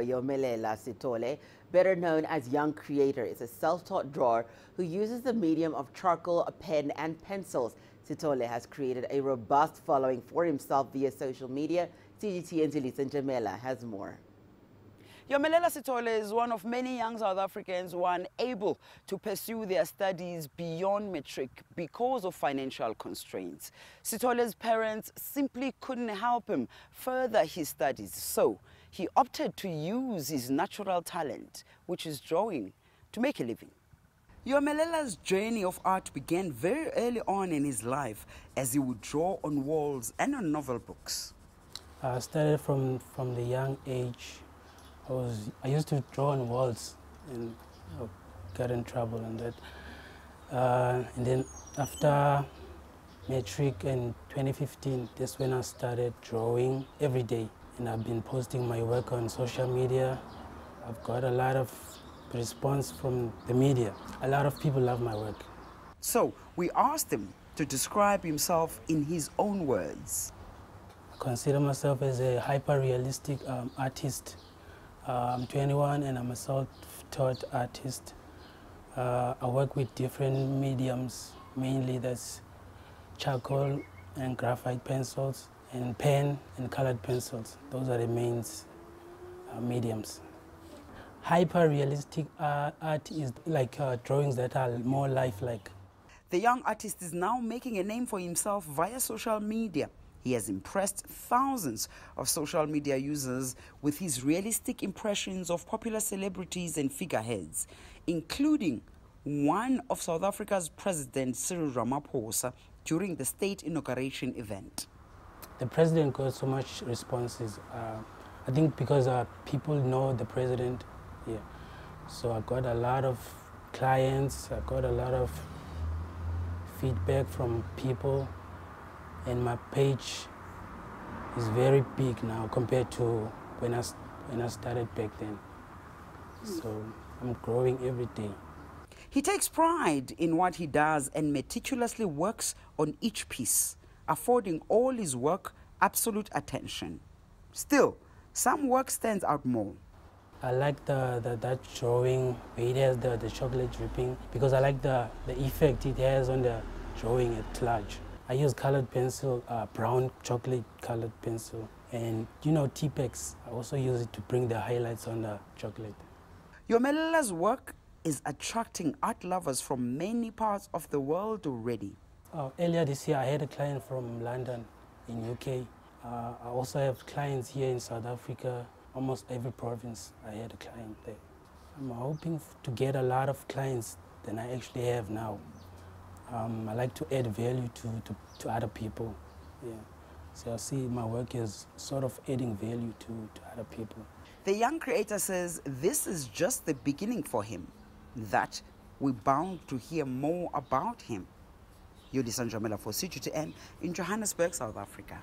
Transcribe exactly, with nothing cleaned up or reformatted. Yomelela Sithole, better known as Young Creator, is a self-taught drawer who uses the medium of charcoal, a pen and pencils. Sithole has created a robust following for himself via social media. C G T N's Yolisa Njamela has more. Yomelela Sithole is one of many young South Africans who are unable to pursue their studies beyond matric because of financial constraints. Sithole's parents simply couldn't help him further his studies, so he opted to use his natural talent, which is drawing, to make a living. Yomelela's journey of art began very early on in his life, as he would draw on walls and on novel books. I started from, from the young age. I, was, I used to draw on walls and I got in trouble and that. Uh, and then after matric in twenty fifteen, that's when I started drawing every day. And I've been posting my work on social media. I've got a lot of response from the media. A lot of people love my work. So we asked him to describe himself in his own words. I consider myself as a hyper-realistic um, artist. Uh, I'm twenty-one and I'm a self-taught artist. Uh, I work with different mediums, mainly that's charcoal and graphite pencils and pen and colored pencils. Those are the main uh, mediums. Hyper-realistic uh, art is like uh, drawings that are more lifelike. The young artist is now making a name for himself via social media. He has impressed thousands of social media users with his realistic impressions of popular celebrities and figureheads, including one of South Africa's President Cyril Ramaphosa during the state inauguration event. The president got so much responses. Uh, I think because uh, people know the president, yeah. So I got a lot of clients, I got a lot of feedback from people. And my page is very big now compared to when I, when I started back then. So I'm growing every day. He takes pride in what he does and meticulously works on each piece, affording all his work absolute attention. Still, some work stands out more. I like the, the, that drawing where it has the, the chocolate dripping because I like the, the effect it has on the drawing at large. I use colored pencil, uh, brown chocolate colored pencil, and you know T-Pex. I also use it to bring the highlights on the chocolate. Yomelela's work is attracting art lovers from many parts of the world already. Uh, earlier this year, I had a client from London in U K. Uh, I also have clients here in South Africa. Almost every province, I had a client there. I'm hoping to get a lot of clients than I actually have now. Um, I like to add value to, to, to other people, yeah. So I see my work as sort of adding value to, to other people. The young creator says this is just the beginning for him, that we're bound to hear more about him. Yolisa Njamela for C G T N in Johannesburg, South Africa.